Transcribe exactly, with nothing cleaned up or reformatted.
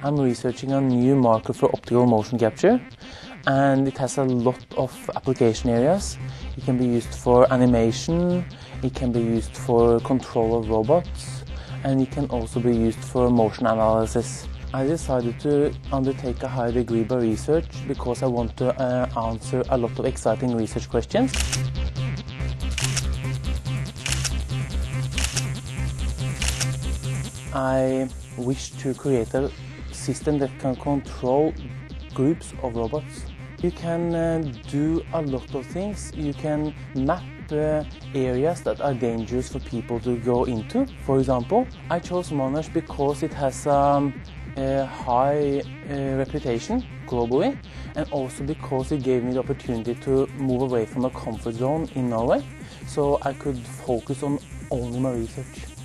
I'm researching a new marker for optical motion capture, and it has a lot of application areas. It can be used for animation, it can be used for control of robots, and it can also be used for motion analysis. I decided to undertake a high degree by research because I want to uh, answer a lot of exciting research questions. I wish to create a system that can control groups of robots. You can uh, do a lot of things. You can map uh, areas that are dangerous for people to go into. For example, I chose Monash because it has um, a high uh, reputation globally, and also because it gave me the opportunity to move away from a comfort zone in Norway, so I could focus on only my research.